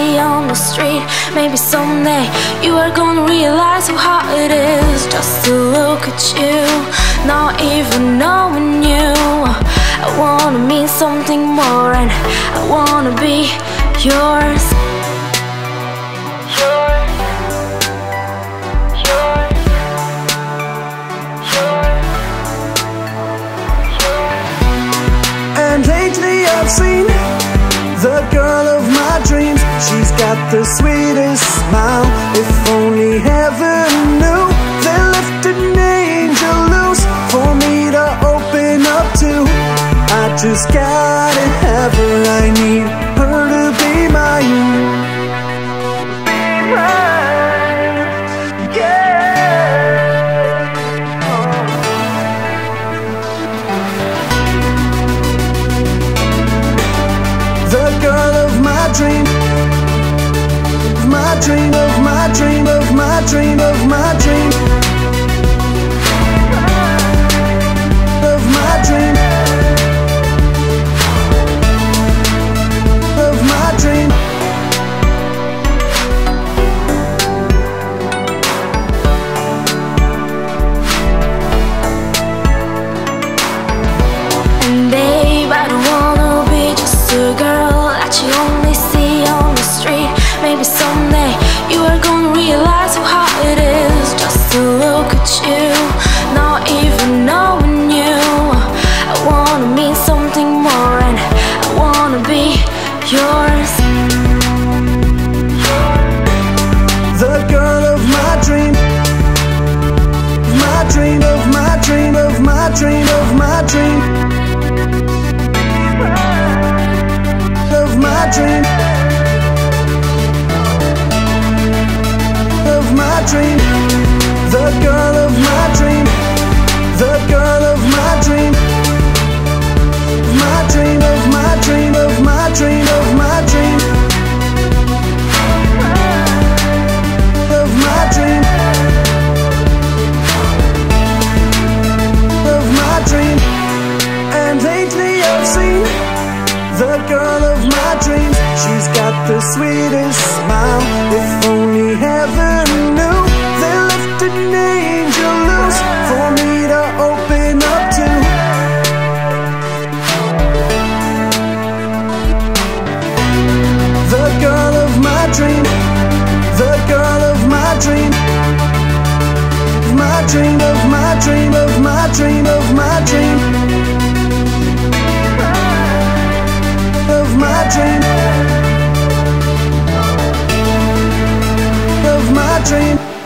me on the street. Maybe someday you are gonna realize how hard it is just to look at you, not even knowing you. I wanna mean something more, and I wanna be yours. And lately I've seen the girl of my dreams. She's got the sweetest smile. If only heaven knew they left an angel loose for me to open up to. I just gotta have her. I need her to be mine. Be mine, yeah. Oh. The girl of my dream, my dream, of my dream, of my dream, of my dream, of my dream. Dream